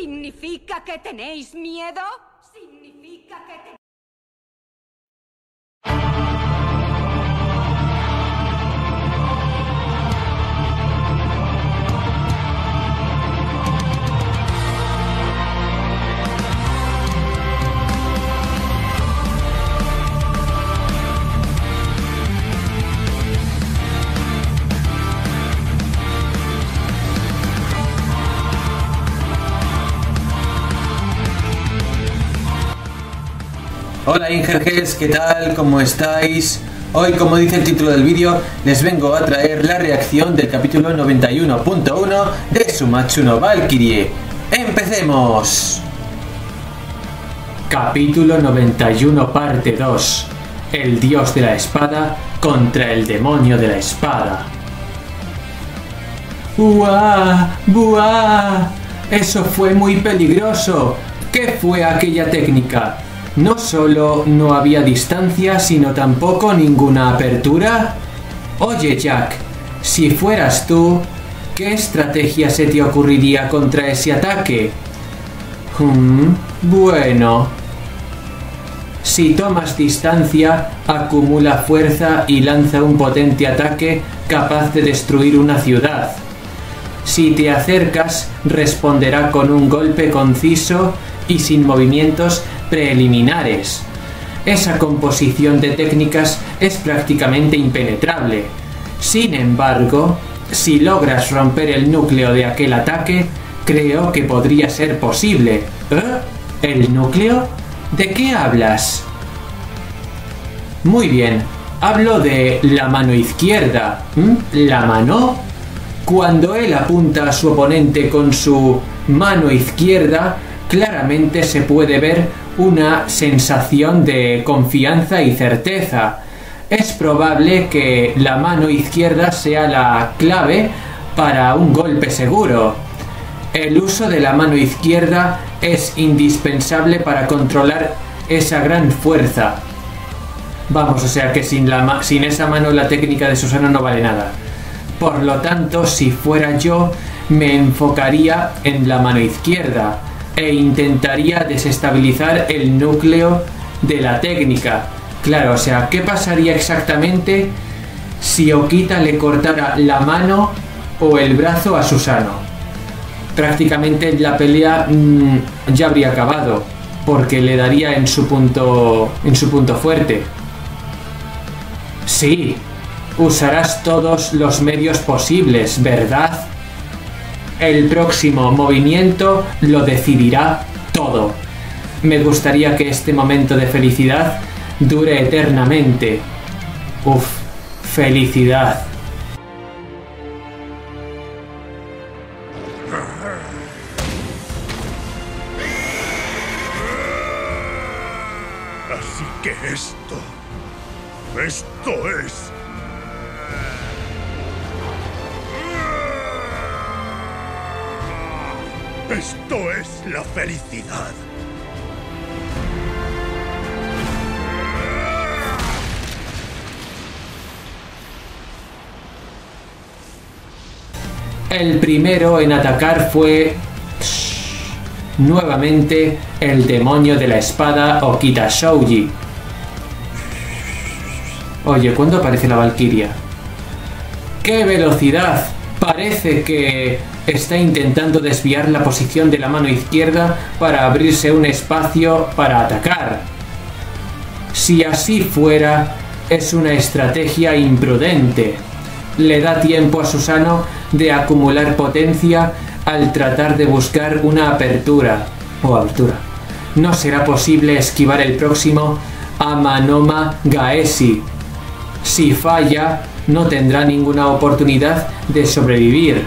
¿Significa que tenéis miedo? ¿Significa que tenéis miedo? Hola Ingerges, ¿qué tal? ¿Cómo estáis? Hoy, como dice el título del vídeo, les vengo a traer la reacción del capítulo 91.1 de Shuumatsu no Valkyrie. ¡Empecemos! Capítulo 91, parte 2. El dios de la espada contra el demonio de la espada. ¡Buah! ¡Buah! ¡Eso fue muy peligroso! ¿Qué fue aquella técnica? No solo no había distancia, sino tampoco ninguna apertura. Oye Jack, si fueras tú, ¿qué estrategia se te ocurriría contra ese ataque? Bueno. Si tomas distancia, acumula fuerza y lanza un potente ataque capaz de destruir una ciudad. Si te acercas, responderá con un golpe conciso y sin movimientos preliminares. Esa composición de técnicas es prácticamente impenetrable. Sin embargo, si logras romper el núcleo de aquel ataque, creo que podría ser posible. ¿Eh? ¿El núcleo? ¿De qué hablas? Muy bien, hablo de la mano izquierda. ¿La mano? Cuando él apunta a su oponente con su mano izquierda, claramente se puede ver una sensación de confianza y certeza. Es probable que la mano izquierda sea la clave para un golpe seguro. El uso de la mano izquierda es indispensable para controlar esa gran fuerza. Vamos, o sea que sin esa mano la técnica de Susanoo no vale nada. Por lo tanto, si fuera yo, me enfocaría en la mano izquierda e intentaría desestabilizar el núcleo de la técnica. Claro, o sea, ¿qué pasaría exactamente si Okita le cortara la mano o el brazo a Susanoo? Prácticamente la pelea ya habría acabado, porque le daría en su punto fuerte. Sí, usarás todos los medios posibles, ¿verdad? El próximo movimiento lo decidirá todo. Me gustaría que este momento de felicidad dure eternamente. Uf, felicidad. Así que esto es... ¡Esto es la felicidad! El primero en atacar fue... nuevamente, el demonio de la espada, Okita Souji. Oye, ¿cuándo aparece la Valquiria? ¡Qué velocidad! Parece que está intentando desviar la posición de la mano izquierda para abrirse un espacio para atacar. Si así fuera, es una estrategia imprudente. Le da tiempo a Susanoo de acumular potencia al tratar de buscar una apertura. No será posible esquivar el próximo Amanoma Gaeshi. Si falla, no tendrá ninguna oportunidad de sobrevivir.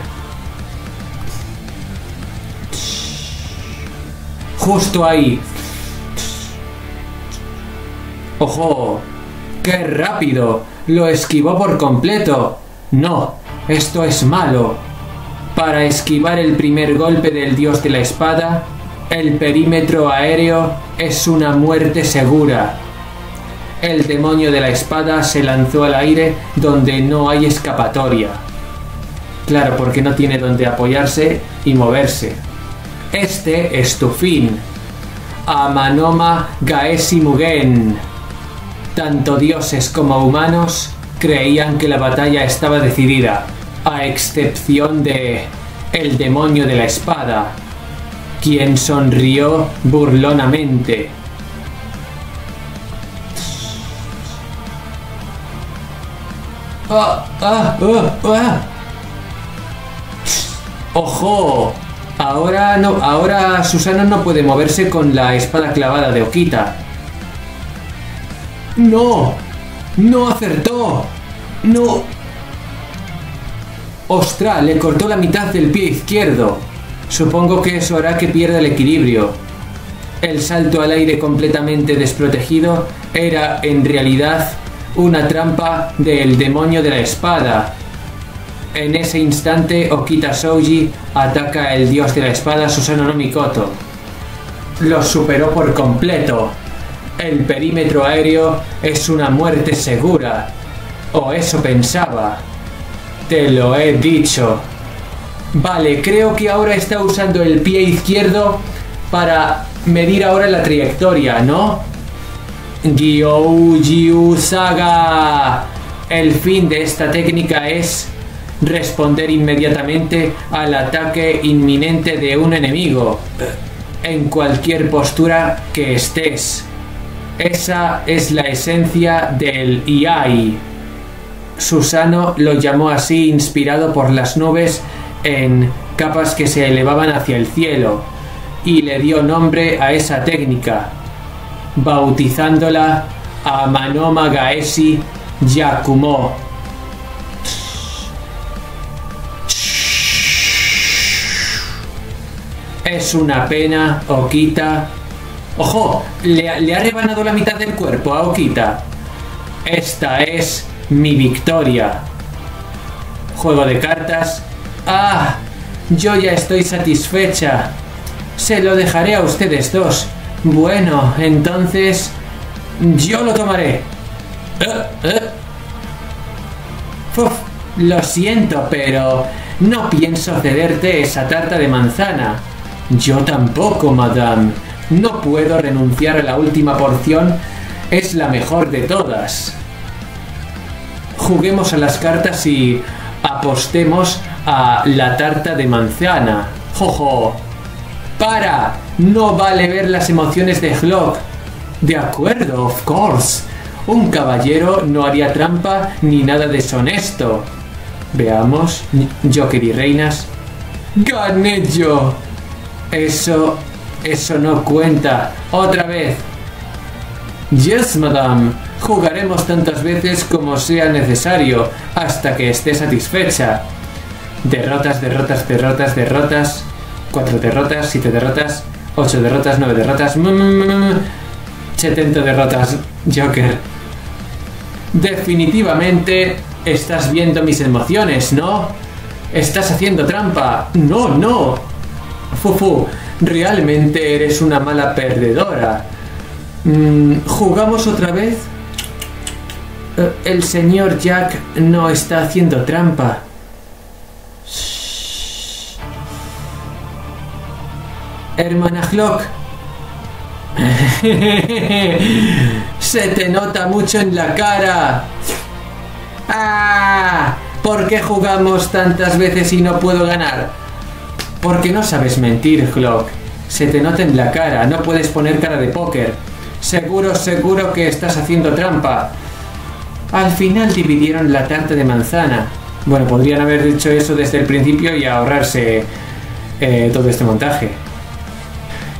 Justo ahí. ¡Ojo! ¡Qué rápido! Lo esquivó por completo. No, esto es malo. Para esquivar el primer golpe del dios de la espada, el perímetro aéreo es una muerte segura. El demonio de la espada se lanzó al aire donde no hay escapatoria. Claro, porque no tiene donde apoyarse y moverse. Este es tu fin. Amanoma Gaeshi Mugen. Tanto dioses como humanos creían que la batalla estaba decidida, a excepción de el demonio de la espada, quien sonrió burlonamente. ¡Ojo! Ahora Susanoo no puede moverse con la espada clavada de Okita. ¡No! ¡No acertó! ¡No! ¡Ostras! Le cortó la mitad del pie izquierdo. Supongo que eso hará que pierda el equilibrio. El salto al aire completamente desprotegido era, en realidad, una trampa del demonio de la espada. En ese instante, Okita Souji ataca al dios de la espada, Susanoo no Mikoto. Lo superó por completo. El perímetro aéreo es una muerte segura. O eso pensaba. Te lo he dicho. Vale, creo que ahora está usando el pie izquierdo para medir ahora la trayectoria, ¿no? Gyoujiu Saga. El fin de esta técnica es responder inmediatamente al ataque inminente de un enemigo, en cualquier postura que estés. Esa es la esencia del Iai. Susanoo lo llamó así, inspirado por las nubes en capas que se elevaban hacia el cielo, y le dio nombre a esa técnica, bautizándola Amanoma Gaeshi Yakumo. Es una pena, Okita. ¡Ojo! Le ha rebanado la mitad del cuerpo a Okita. Esta es mi victoria. Juego de cartas. ¡Ah! Yo ya estoy satisfecha. Se lo dejaré a ustedes dos. Bueno, entonces yo lo tomaré. Uf, lo siento, pero no pienso cederte esa tarta de manzana. Yo tampoco, madame. No puedo renunciar a la última porción. Es la mejor de todas. Juguemos a las cartas y apostemos a la tarta de manzana. ¡Jojo! ¡Para! No vale ver las emociones de Hlökk. De acuerdo, of course. Un caballero no haría trampa ni nada deshonesto. Veamos, jockey y reinas. ¡Gané yo! Eso no cuenta. Otra vez. Yes, madame. Jugaremos tantas veces como sea necesario, hasta que esté satisfecha. Derrotas, derrotas, derrotas, derrotas. 4 derrotas, 7 derrotas, 8 derrotas, 9 derrotas. 70 derrotas, Joker. Definitivamente estás viendo mis emociones, ¿no? Estás haciendo trampa. No, no. Fufu, realmente eres una mala perdedora. ¿Jugamos otra vez? El señor Jack no está haciendo trampa. Shh. Hermana Hlökk. Se te nota mucho en la cara. ¡Ah! ¿Por qué jugamos tantas veces y no puedo ganar? Porque no sabes mentir, Hlökk. Se te nota en la cara, no puedes poner cara de póker. Seguro que estás haciendo trampa. Al final dividieron la tarta de manzana. Bueno, podrían haber dicho eso desde el principio y ahorrarse todo este montaje.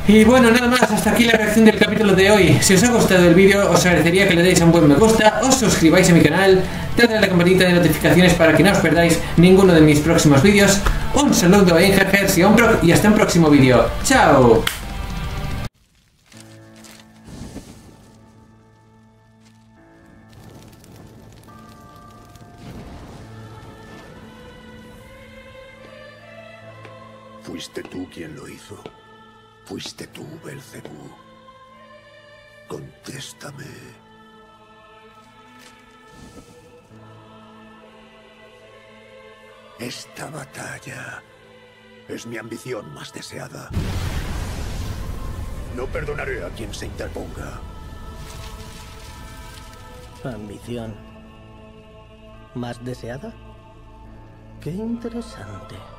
Y bueno, nada más, hasta aquí la reacción del capítulo de hoy. Si os ha gustado el vídeo, os agradecería que le deis un buen me gusta, os suscribáis a mi canal, dadle a la campanita de notificaciones para que no os perdáis ninguno de mis próximos vídeos. Un saludo a Ingergers y hasta un próximo vídeo. ¡Chao! Fuiste tú quien lo hizo. Fuiste tú, Belzebú. Contéstame. Esta batalla Es mi ambición más deseada. No perdonaré a quien se interponga. ¿Ambición más deseada? Qué interesante.